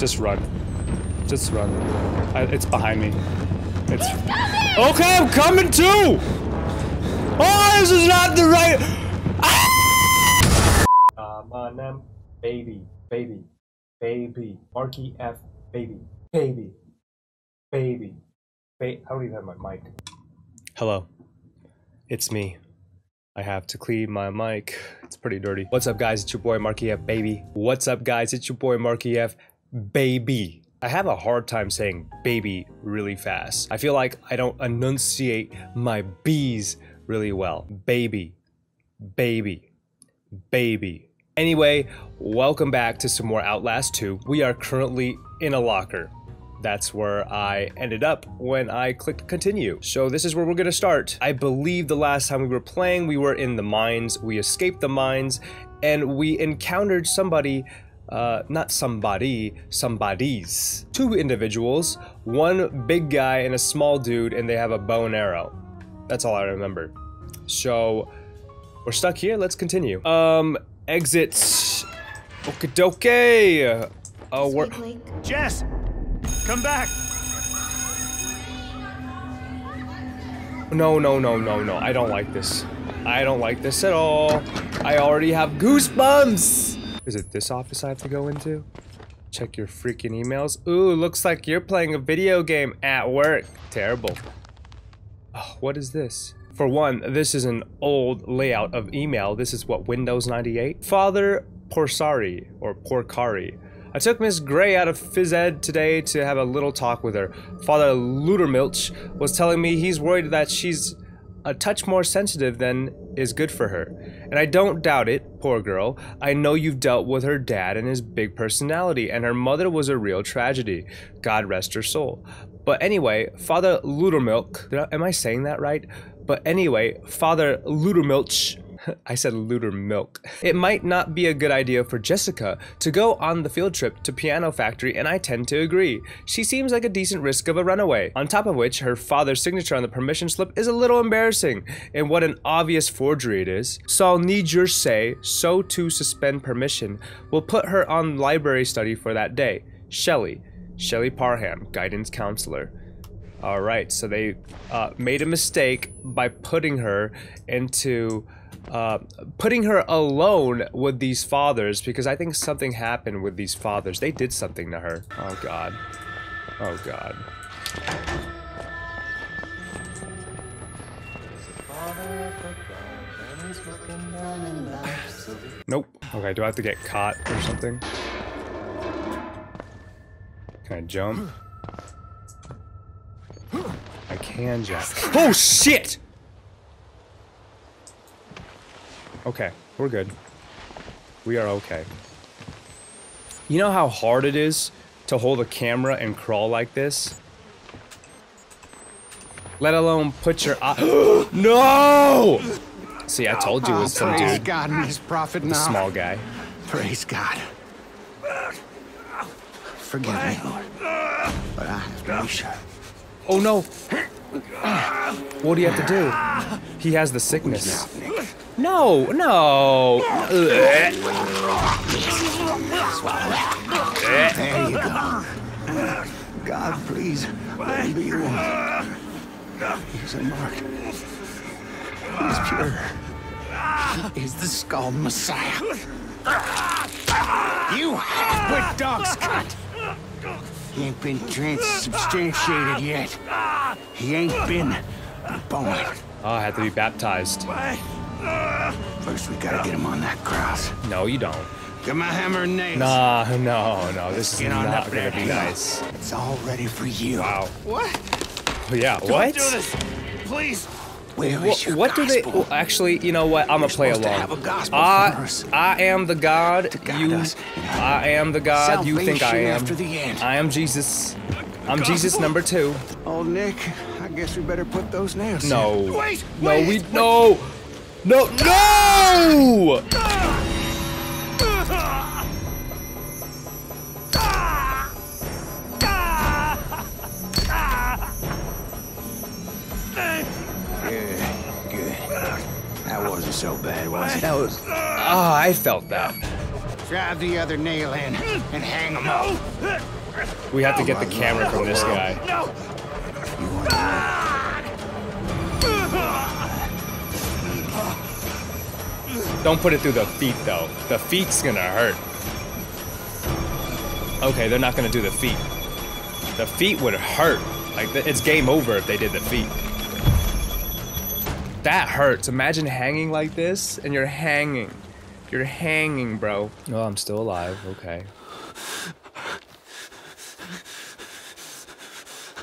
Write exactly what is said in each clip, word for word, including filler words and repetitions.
Just run. Just run. I, it's behind me. It's. Okay, I'm coming too! Oh, this is not the right. Ah! Uh, my name, baby, baby, baby. Marky F. Baby, baby, baby. Ba I don't even have my mic. Hello. It's me. I have to clean my mic. It's pretty dirty. What's up, guys? It's your boy Marky F. Baby. What's up, guys? It's your boy Marky F. Baby. I have a hard time saying baby really fast. I feel like I don't enunciate my B's really well. Baby. Baby. Baby. Anyway, welcome back to some more Outlast two. We are currently in a locker. That's where I ended up when I clicked continue. So this is where we're gonna start. I believe the last time we were playing, we were in the mines, we escaped the mines, and we encountered somebody, uh, not somebody, somebodies. Two individuals, one big guy and a small dude, and they have a bow and arrow. That's all I remember. So, we're stuck here, let's continue. Um, exit. Okie dokie. Oh, we're- Jess! Come back! No, no, no, no, no. I don't like this. I don't like this at all. I already have goosebumps! Is it this office I have to go into? Check your freaking emails. Ooh, looks like you're playing a video game at work. Terrible. Oh, what is this? For one, this is an old layout of email. This is what, Windows ninety-eight? Father Porsari, or Porcari. I took Miss Gray out of phys ed today to have a little talk with her. Father Loutermilch was telling me he's worried that she's a touch more sensitive than is good for her. And I don't doubt it, poor girl. I know you've dealt with her dad and his big personality, and her mother was a real tragedy. God rest her soul. But anyway, Father Loutermilch, am I saying that right? But anyway, Father Loutermilch, I said Loutermilch. It might not be a good idea for Jessica to go on the field trip to Piano Factory, and I tend to agree. She seems like a decent risk of a runaway. On top of which, her father's signature on the permission slip is a little embarrassing, and what an obvious forgery it is. So I'll need your say, so to suspend permission. We'll put her on library study for that day. Shelley. Shelley Parham, guidance counselor. Alright, so they uh, made a mistake by putting her into... Uh, putting her alone with these fathers, because I think something happened with these fathers. They did something to her. Oh god. Oh god. Nope. Okay, do I have to get caught or something? Can I jump? I can jump. Oh shit! Okay, we're good. We are okay. You know how hard it is to hold a camera and crawl like this? Let alone put your eye- No! See, I told you it was some dude. Praise God and his prophet now. Small guy. Praise God. Forgive me, Lord. But I have to be sure. Oh no! What do you have to do? He has the sickness. No, no. There you go. God, please, baby, you he's unmarked. He's pure. He is the skull messiah. You half-wit dog's cut. He ain't been transubstantiated yet. He ain't been born. Oh, I had to be baptized. First, we gotta get him on that cross. No, you don't. Get my hammer and nails. Nah, no, no. This is not gonna be nice. It's all ready for you. Wow. What? Yeah. What? Don't do this, please. Where is your gospel? What do they? Well, actually, you know what? I'm gonna play along. I, I am the God. You. I am the God. You think I am? I am Jesus. I'm Jesus number two. Oh, Nick. I guess we better put those nails. No. Wait. No. We. No. No, no! Good, good. That wasn't so bad, was it? That was. Ah, oh, I felt that. drive the other nail in and hang him up. We have to get the camera from this guy. No. Don't put it through the feet, though. The feet's gonna hurt. Okay, they're not gonna do the feet. The feet would hurt. Like, it's game over if they did the feet. That hurts. Imagine hanging like this, and you're hanging. You're hanging, bro. Oh, I'm still alive. Okay.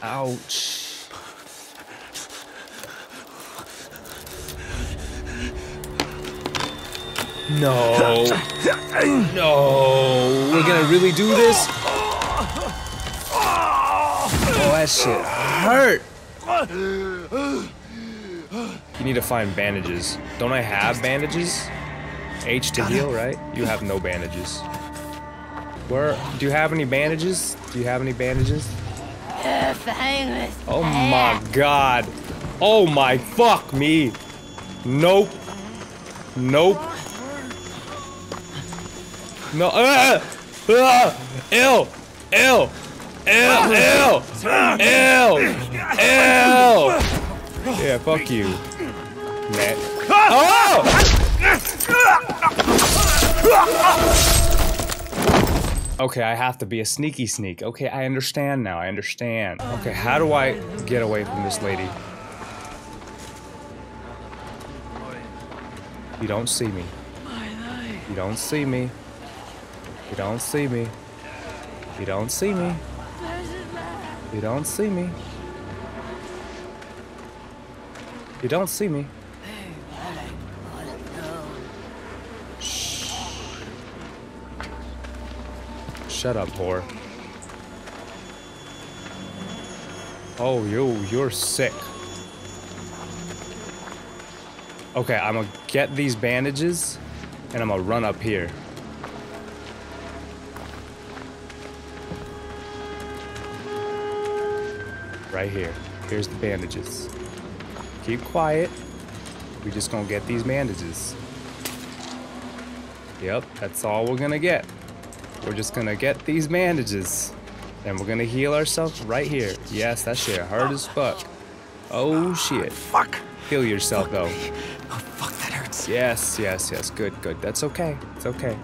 Ouch. No. No. We're gonna really do this? Oh, that shit hurt. You need to find bandages. Don't I have bandages? H to heal, right? You have no bandages. Where? Do you have any bandages? Do you have any bandages? Oh my god. Oh my fuck me. Nope. Nope. No, uh, uh, ew, ew, ew, ew, ew, ew. Yeah, fuck you, Matt. Oh! Okay, I have to be a sneaky sneak. Okay, I understand now, I understand. Okay, how do I get away from this lady? You don't see me. You don't see me. You don't see me. You don't see me. You don't see me. You don't see me. Shh. Shut up, whore. Oh, yo, you're sick. Okay, I'm gonna get these bandages and I'm gonna run up here. Right here. Here's the bandages. Keep quiet. We're just gonna get these bandages. Yep, that's all we're gonna get. We're just gonna get these bandages. And we're gonna heal ourselves right here. Yes, that shit hurt as fuck. Oh shit. Fuck. Heal yourself though. Oh fuck, that hurts. Yes, yes, yes. Good, good. That's okay. It's okay.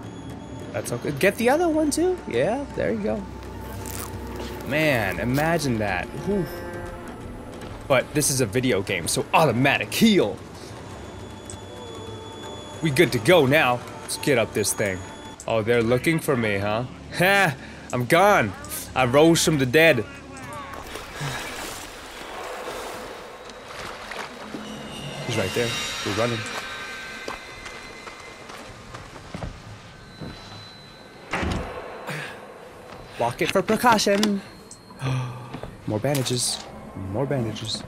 That's okay. Get the other one too. Yeah, there you go. Man, imagine that. Ooh. But this is a video game, so automatic heal. We good to go now. Let's get up this thing. Oh, they're looking for me, huh? Ha! I'm gone. I rose from the dead. He's right there. We're running. Lock it for precaution. More bandages. More bandages.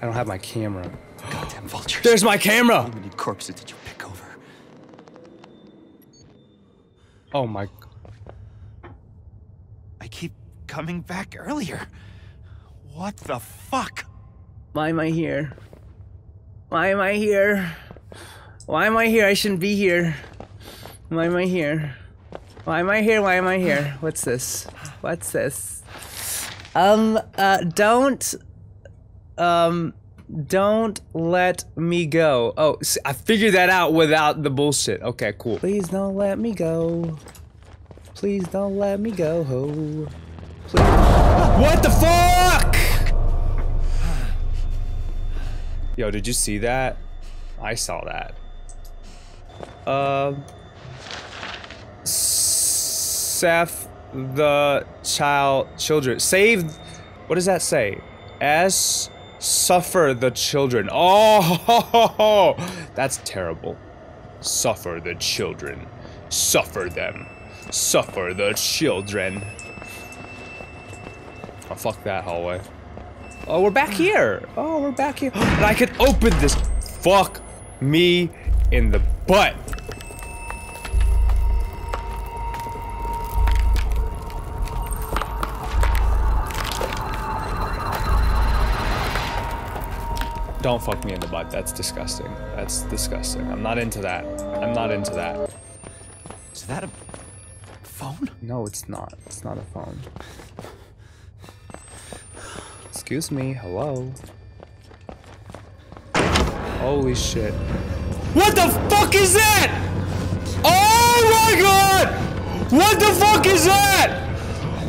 I don't have my camera. Goddamn vultures. There's my camera! How many corpses did you pick over? Oh my... I keep coming back earlier. What the fuck? Why am I here? Why am I here? Why am I here? I shouldn't be here. Why am I here? Why am I here? Why am I here? What's this? What's this? Um, uh, don't, um, don't let me go. Oh, I figured that out without the bullshit. Okay, cool. Please don't let me go. Please don't let me go. Please. What the fuck? Yo, did you see that? I saw that. Um, Seth. The child, children, save. What does that say? S, suffer the children. Oh, ho, ho, ho. That's terrible. Suffer the children. Suffer them. Suffer the children. Oh, fuck that hallway. Oh, we're back here. Oh, we're back here. And I can open this. Fuck me in the butt. Don't fuck me in the butt. That's disgusting. That's disgusting. I'm not into that. I'm not into that. Is that a phone? No, it's not. It's not a phone. Excuse me. Hello. Holy shit. What the fuck is that? Oh my god! What the fuck is that?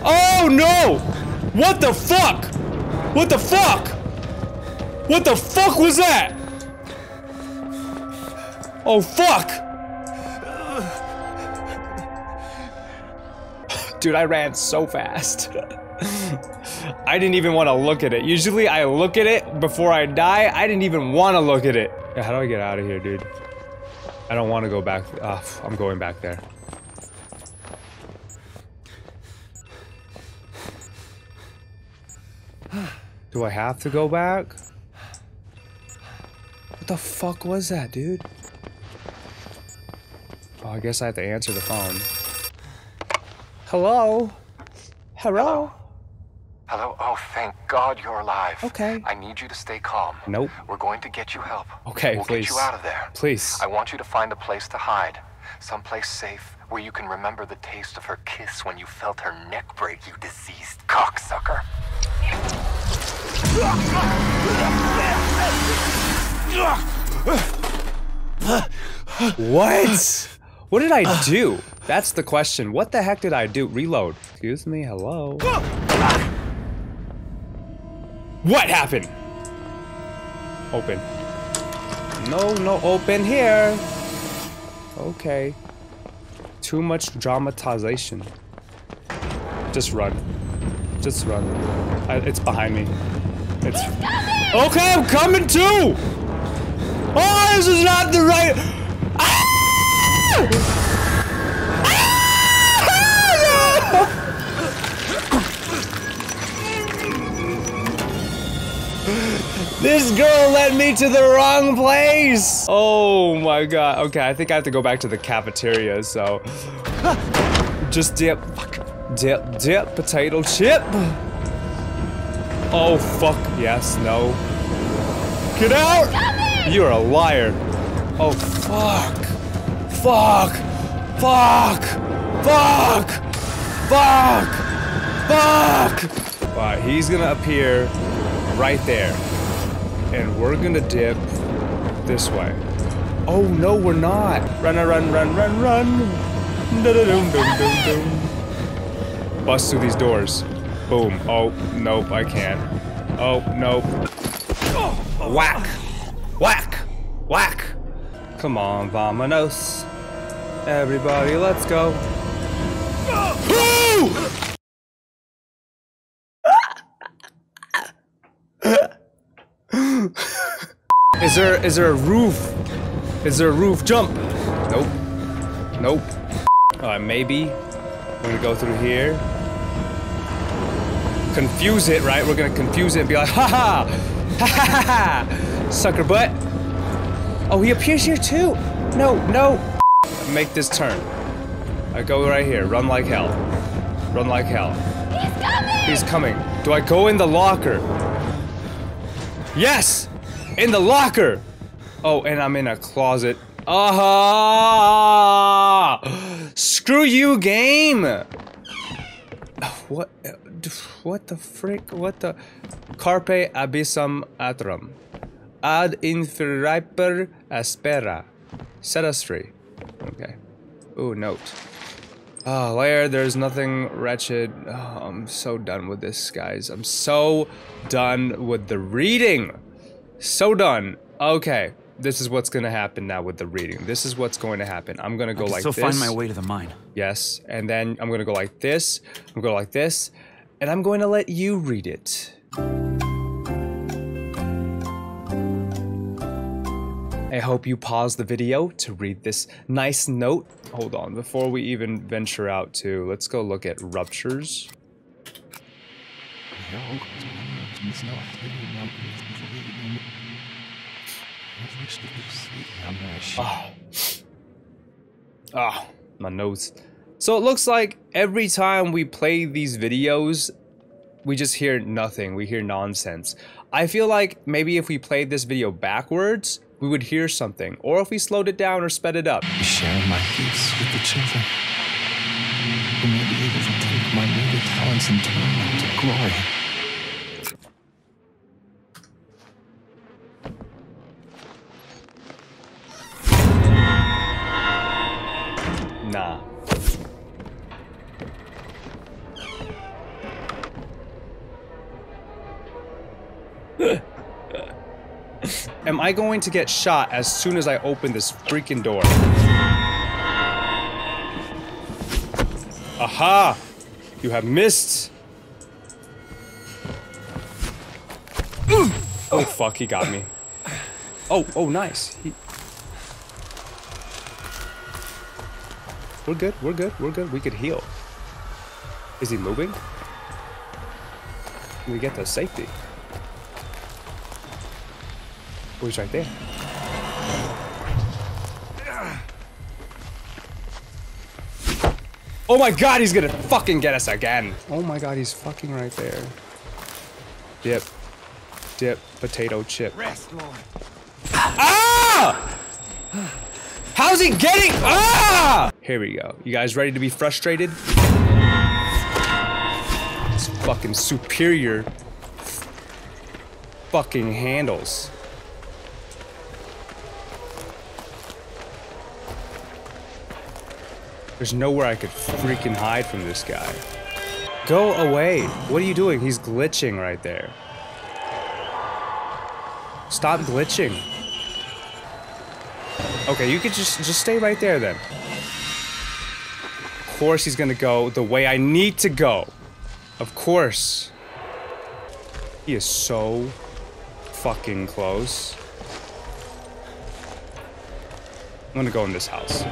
Oh no! What the fuck? What the fuck? What the fuck was that? Oh fuck! Dude, I ran so fast. I didn't even want to look at it. Usually I look at it before I die. I didn't even want to look at it. Yeah, how do I get out of here, dude? I don't want to go back. Uh, I'm going back there. Do I have to go back? What the fuck was that, dude? Oh, I guess I have to answer the phone. Hello? Hello? Hello? Oh, thank God you're alive. Okay. I need you to stay calm. Nope. We're going to get you help. Okay, we'll please. We'll get you out of there. Please. I want you to find a place to hide. Someplace safe where you can remember the taste of her kiss when you felt her neck break, you diseased cocksucker. What? What did I do? That's the question. What the heck did I do? Reload. Excuse me, hello? What happened? Open. No, no, open here. Okay. Too much dramatization. Just run. Just run. I, it's behind me. It's okay, I'm coming too! Oh, this is not the right... Ah! This girl led me to the wrong place! Oh my god. Okay, I think I have to go back to the cafeteria, so... Just dip. Fuck. Dip, dip, potato chip. Oh, fuck. Yes, no. Get out! You're a liar. Oh, fuck. Fuck. Fuck. Fuck. Fuck. Fuck. Alright, he's gonna appear right there. And we're gonna dip this way. Oh no, we're not. Run, run, run, run, run. Da -da -dum -dum -dum -dum. Bust through these doors. Boom. Oh, nope, I can't. Oh, nope. Whack. Whack. Whack. Come on, vamonos. Everybody, let's go. Woo! Is there, is there a roof? Is there a roof? Jump! Nope. Nope. Alright, maybe. We're gonna go through here. Confuse it, right? We're gonna confuse it and be like, ha ha! Ha ha ha! Sucker butt! Oh, he appears here too! No, no! Make this turn. I go right here. Run like hell. Run like hell. He's coming! He's coming. Do I go in the locker? Yes! In the locker! Oh, and I'm in a closet. Ah! Uh-huh. Screw you, game! What? What the frick? What the? Carpe abyssum atrum. Ad inferiper aspera. Set us free. Okay. Ooh, note. Ah, oh, Laird, there's nothing wretched. Oh, I'm so done with this, guys. I'm so done with the reading! So done. Okay, this is what's gonna happen now with the reading. This is what's going to happen. I'm gonna go like this. I can still find my way to the mine. Yes, and then I'm gonna go like this. I'm gonna go like this, and I'm going to let you read it. I hope you pause the video to read this nice note. Hold on, before we even venture out to, let's go look at ruptures. Oh. Oh, my nose. So it looks like every time we play these videos, we just hear nothing. We hear nonsense. I feel like maybe if we played this video backwards, we would hear something, or if we slowed it down or sped it up. Share my gifts with the children, who may be able to take my native talents and turn them to glory. Nah. Am I going to get shot as soon as I open this freaking door? Aha! You have missed! Oh fuck, he got me. Oh, oh nice. He... We're good, we're good, we're good. We could heal. Is he moving? Can we get to safety? Oh, he's right there. Oh my god, he's gonna fucking get us again. Oh my god, he's fucking right there. Dip. Dip. Potato chip. Rest, Lord. Ah! How's he getting? Ah! Here we go. You guys ready to be frustrated? This fucking superior fucking handles. There's nowhere I could freaking hide from this guy. Go away. What are you doing? He's glitching right there. Stop glitching. Okay, you could just, just stay right there then. Of course he's gonna go the way I need to go. Of course. He is so fucking close. I'm gonna go in this house.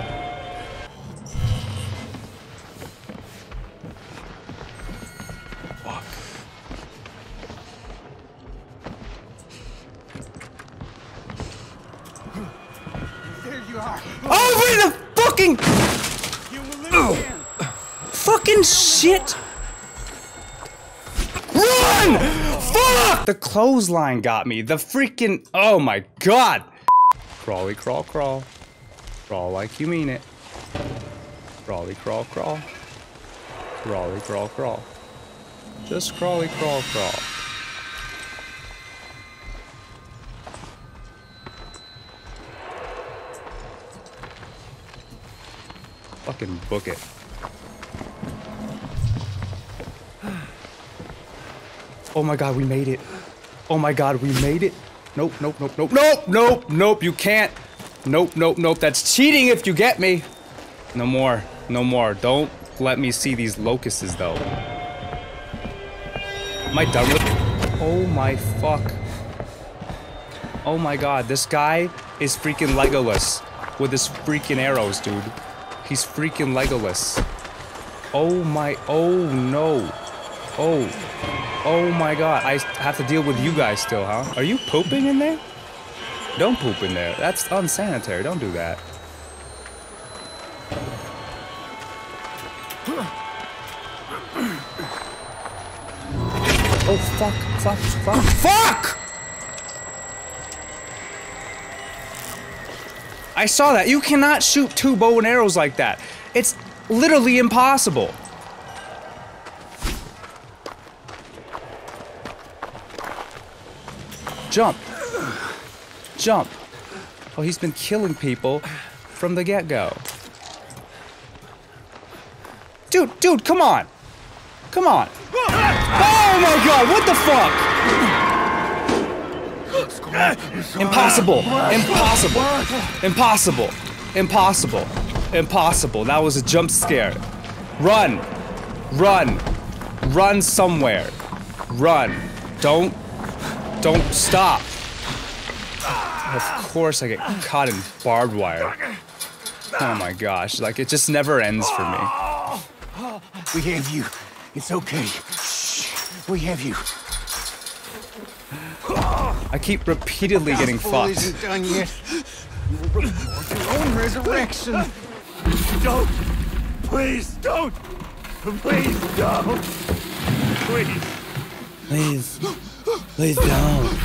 Shit! Run! Fuck! The clothesline got me. The freaking... Oh my god! Crawly crawl crawl. Crawl like you mean it. Crawly crawl crawl. Crawly crawl crawl. Just crawly crawl crawl. Fucking book it. Oh my god, we made it. Oh my god, we made it. Nope, nope, nope, nope, nope, nope, nope, you can't. Nope, nope, nope, that's cheating if you get me. No more, no more. Don't let me see these locusts though. Am I done with it? Oh my fuck. Oh my god, this guy is freaking Legolas with his freaking arrows, dude. He's freaking Legolas. Oh my, oh no. Oh. Oh my god, I have to deal with you guys still, huh? Are you pooping in there? Don't poop in there. That's unsanitary. Don't do that. Oh fuck, fuck, fuck, fuck! I saw that. You cannot shoot two bow and arrows like that. It's literally impossible. Jump! Jump! Oh, he's been killing people from the get-go. Dude, dude, come on! Come on! Oh my god, what the fuck? Impossible! Impossible! Impossible! Impossible! Impossible! That was a jump scare. Run! Run! Run somewhere! Run! Don't Don't stop! Of course I get caught in barbed wire. Oh my gosh, like it just never ends for me. We have you. It's okay. We have you. I keep repeatedly getting fucked. Isn't done yet. You will report your own resurrection. Don't! Please don't! Please don't! Please. Please. Please don't.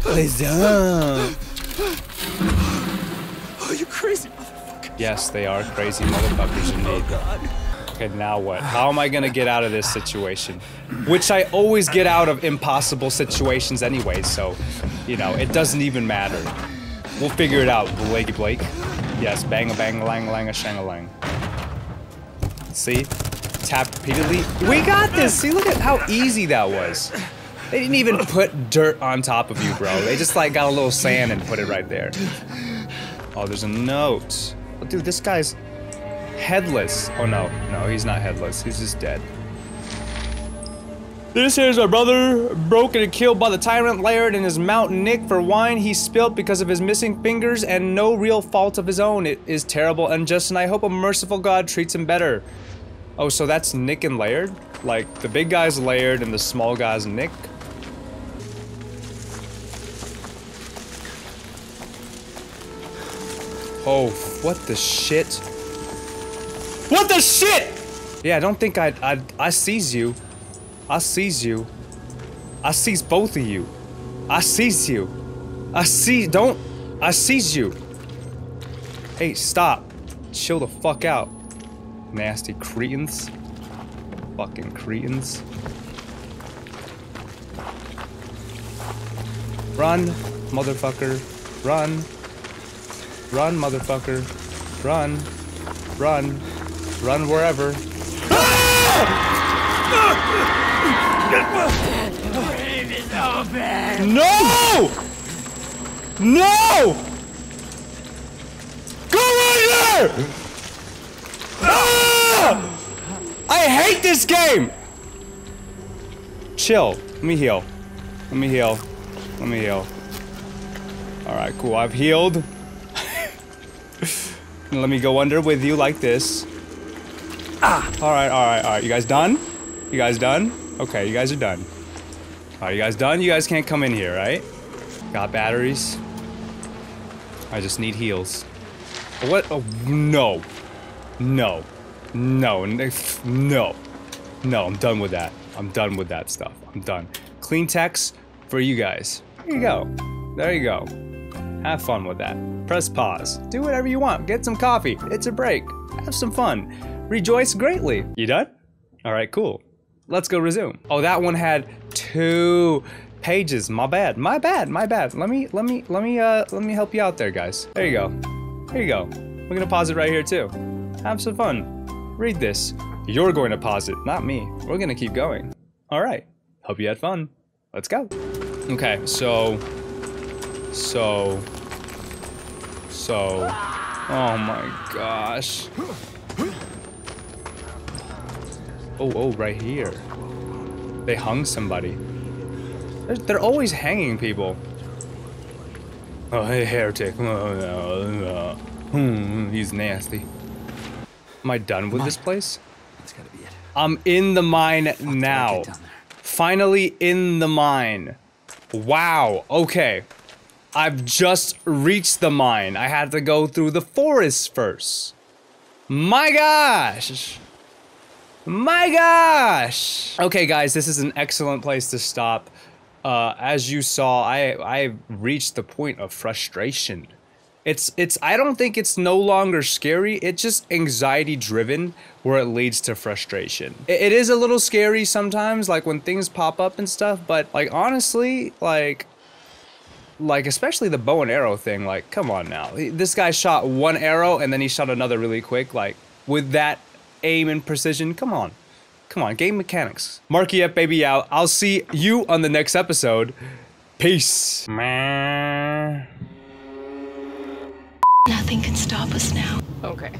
Please don't. Oh, you crazy motherfuckers. Yes, they are crazy motherfuckers indeed. Oh, God. Okay, now what? How am I gonna get out of this situation? Which I always get out of impossible situations anyway, so, you know, it doesn't even matter. We'll figure it out, Blakey Blake. Yes, bang a bang lang lang a shang a lang. See? Tap repeatedly. We got this! See, look at how easy that was. They didn't even put dirt on top of you, bro. They just, like, got a little sand and put it right there. Oh, there's a note. Oh, dude, this guy's headless. Oh, no. No, he's not headless. He's just dead. This here's my brother, broken and killed by the tyrant Laird and his mountain Nick for wine he spilt because of his missing fingers and no real fault of his own. It is terrible, unjust, and I hope a merciful God treats him better. Oh, so that's Nick and Laird? Like, the big guy's Laird and the small guy's Nick? Oh, what the shit? What the shit?! Yeah, I don't think I- I- I seize you. I seize you. I seize both of you. I seize you. I seize- don't- I seize you. Hey, stop. Chill the fuck out. Nasty cretins. Fucking cretins. Run, motherfucker. Run. Run, motherfucker. Run. Run. Run wherever. No! No! Go right there! Ah! I hate this game! Chill. Let me heal. Let me heal. Let me heal. Alright, cool. I've healed. Let me go under with you like this. Ah! Alright, alright, alright. You guys done? You guys done? Okay, you guys are done. Alright, you guys done? You guys can't come in here, right? Got batteries. I just need heals. What? Oh, no. No. No. No. No, I'm done with that. I'm done with that stuff. I'm done. Clean text for you guys. There you go. There you go. Have fun with that. Press pause. Do whatever you want. Get some coffee. It's a break. Have some fun. Rejoice greatly. You done? Alright, cool. Let's go resume. Oh, that one had two pages. My bad. My bad. My bad. Let me, let me, let me, uh, let me help you out there, guys. There you go. There you go. We're gonna pause it right here, too. Have some fun. Read this. You're going to pause it, not me. We're gonna keep going. Alright. Hope you had fun. Let's go. Okay, so... So... So... Oh my gosh. Oh, oh, right here. They hung somebody. They're, they're always hanging people. Oh, hey, heretic. Oh, no, no. Hmm, he's nasty. Am I done with mine. This place? That's gotta be it. I'm in the mine Fuck now. Finally in the mine. Wow, okay. I've just reached the mine. I had to go through the forest first. My gosh! My gosh! Okay, guys, this is an excellent place to stop. Uh, as you saw, I I reached the point of frustration. It's it's I don't think it's no longer scary. It's just anxiety driven, where it leads to frustration. It, it is a little scary sometimes, like when things pop up and stuff. But like honestly, like. Like, especially the bow and arrow thing, like, come on now. This guy shot one arrow and then he shot another really quick, like, with that aim and precision, come on. Come on, game mechanics. Marky F. Baby out. I'll see you on the next episode. Peace. Nothing can stop us now. Okay.